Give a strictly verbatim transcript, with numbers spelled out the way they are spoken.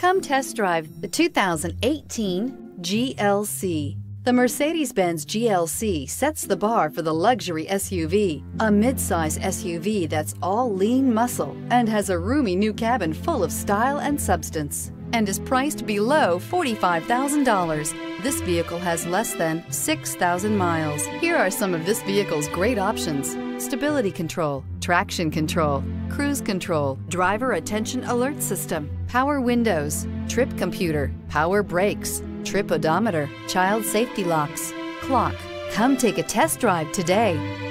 Come test drive the two thousand eighteen G L C. The Mercedes-Benz G L C sets the bar for the luxury S U V, a midsize S U V that's all lean muscle and has a roomy new cabin full of style and substance, and is priced below forty-five thousand dollars. This vehicle has less than six thousand miles. Here are some of this vehicle's great options: stability control, traction control, cruise control, driver attention alert system, power windows, trip computer, power brakes, trip odometer, child safety locks, clock. Come take a test drive today.